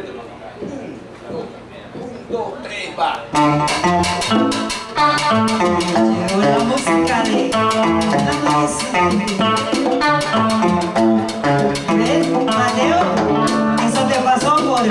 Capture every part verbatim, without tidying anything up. Un, dos, tres, va. Llegó la música de la ¿ves? Mateo, eso te pasó por jugador.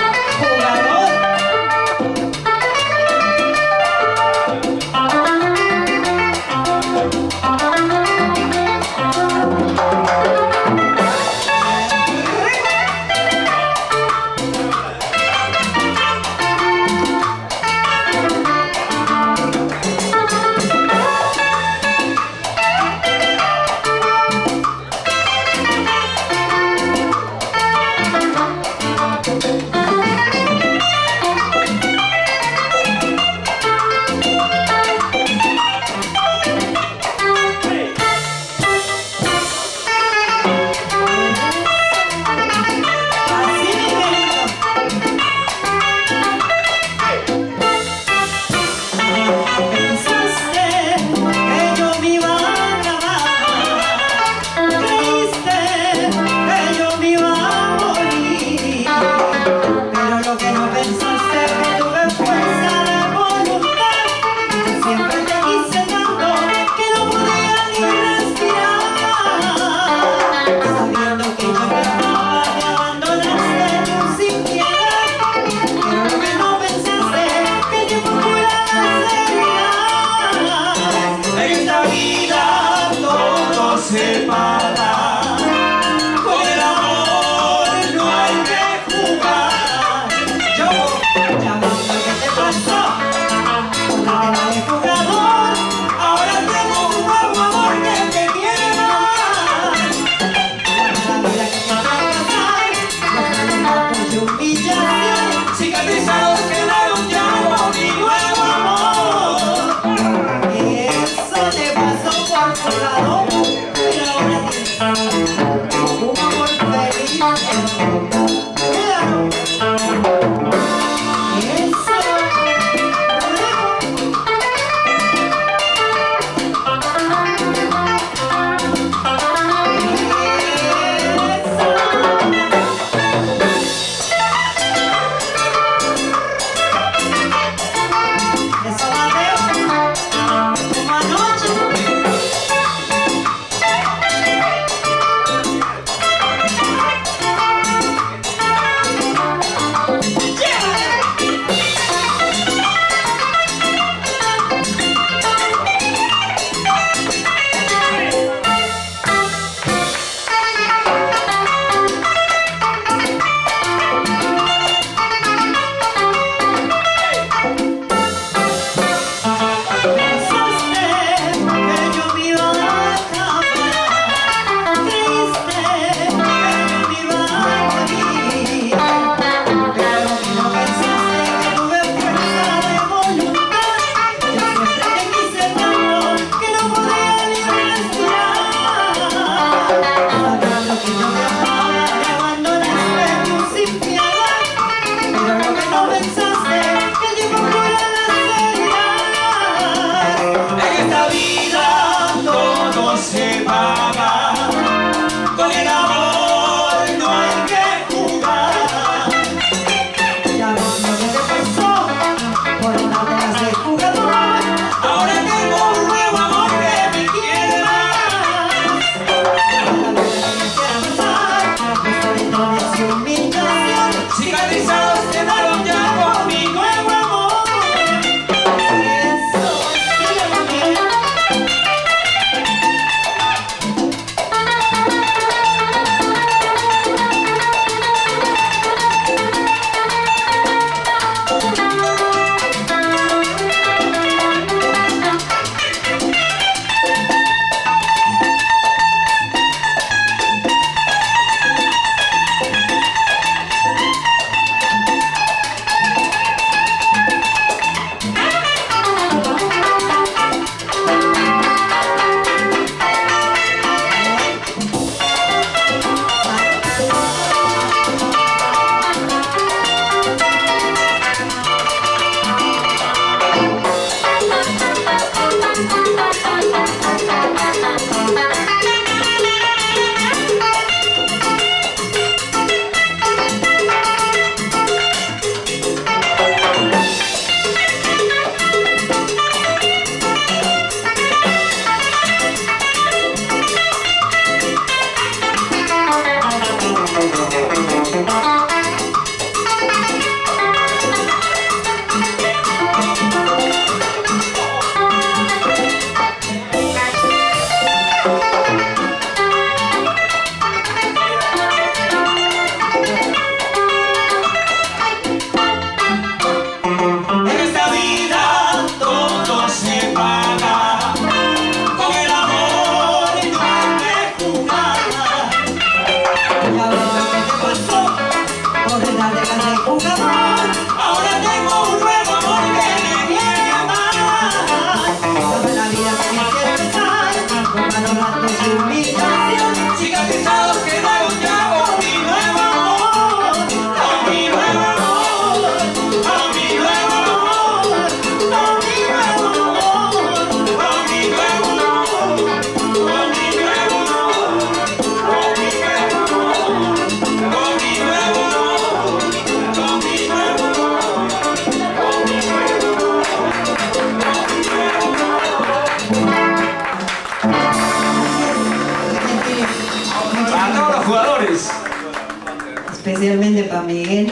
Especialmente para Miguel.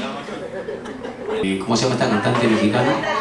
¿Cómo se llama esta cantante mexicana?